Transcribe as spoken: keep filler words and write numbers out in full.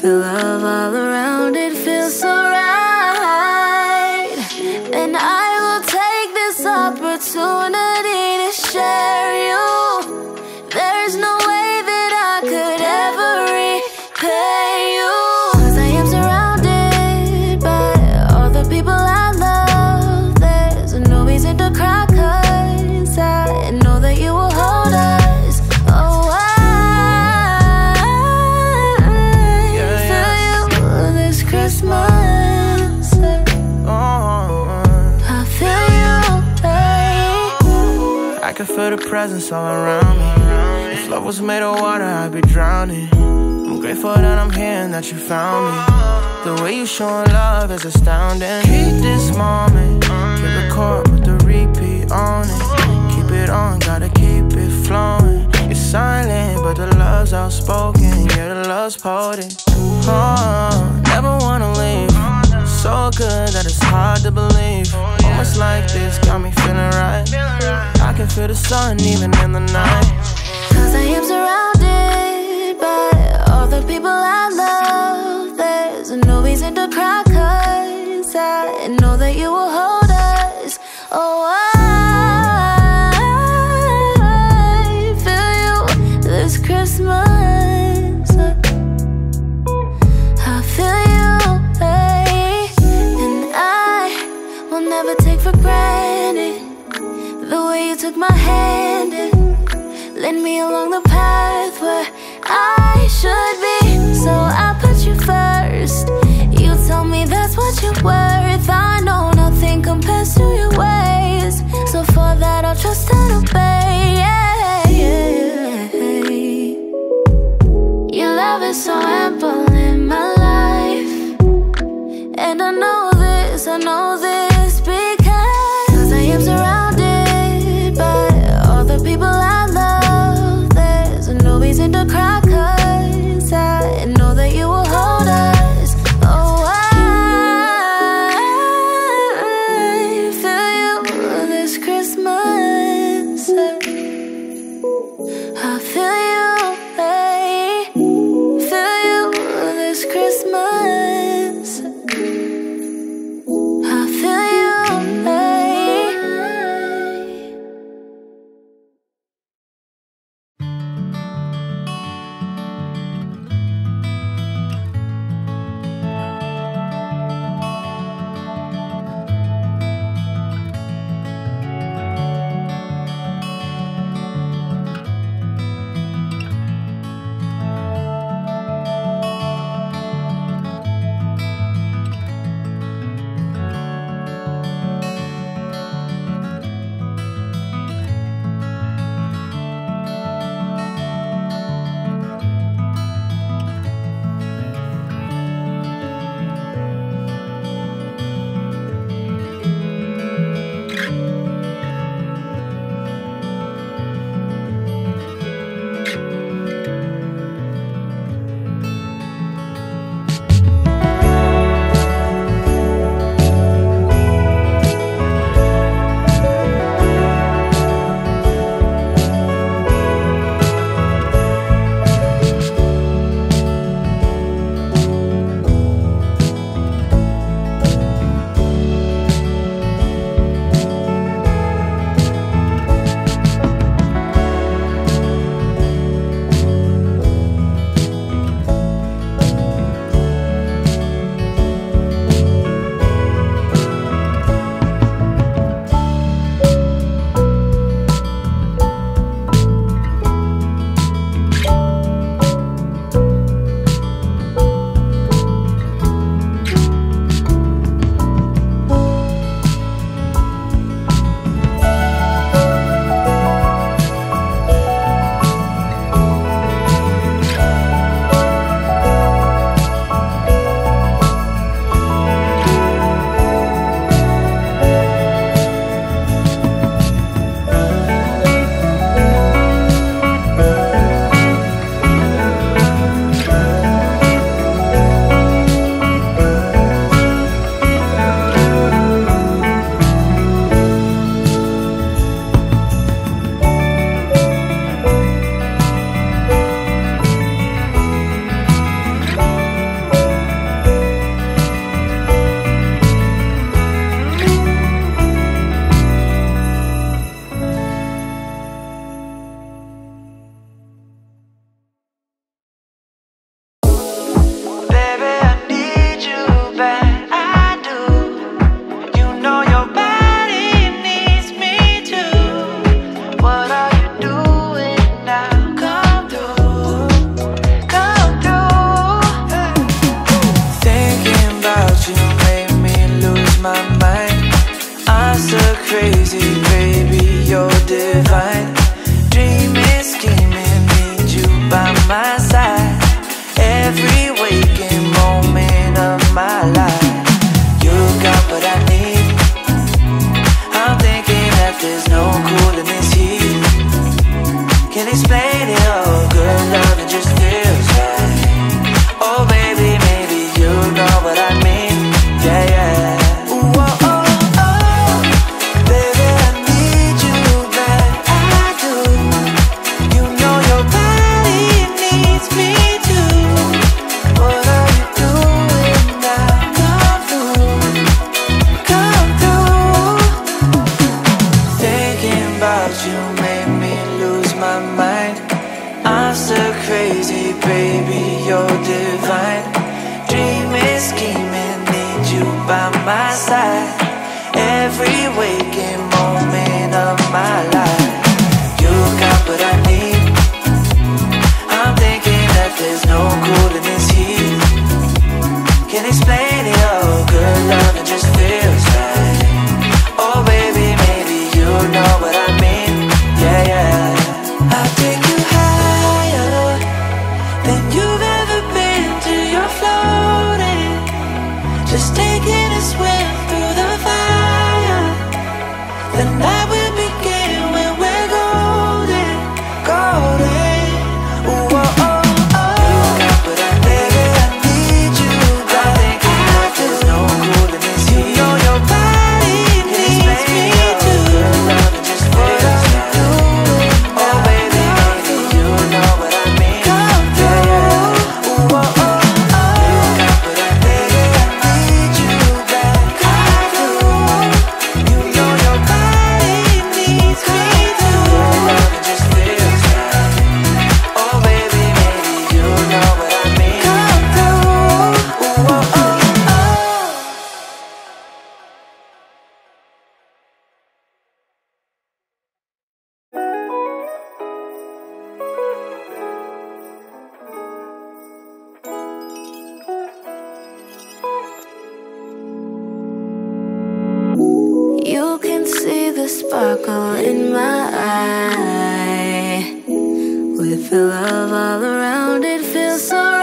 feel love all around, it feels so right. And I will take this opportunity to share you. There's no way that I could ever repay you, 'cause I am surrounded by all the people I love. There's no reason to cry, 'cause I know that you will hold us. I can feel the presence all around me. If love was made of water, I'd be drowning. I'm grateful that I'm here and that you found me. The way you showing love is astounding. Keep this moment, hit record with the repeat on it. Keep it on, gotta keep it flowing. It's silent, but the love's outspoken. Yeah, the love's potent. Oh, never wanna leave. So good that it's hard to believe. Moments like this got me feeling right. I can feel the sun even in the night, 'cause I am surrounded by all the people I love. There's no reason to cry, 'cause I know that you will hold us. Oh, I feel you this Christmas. I feel you, hey. And I will never take for granted the way you took my hand and led me along the path where I should be. So I put you first. You told me that's what you're worth. I know nothing compares to your ways. So for that I'll trust and obey. Your love is so ample in my life, and I know this, I know this, because I am surrounded people I love. There's no reason to cry, 'cause I know that you will hold us. Oh, I feel you this Christmas. I feel you, hey. Feel you this Christmas. I feel you, hey. explain it. Oh, good love, it just feels right. Oh, baby, maybe you know what I mean. Yeah, yeah. I'll take you higher than you've ever been till you're floating. Just taking a swim through the fire. The night will begin when we're golden, golden. Sparkle in my eye, with the love all around, it feels so right.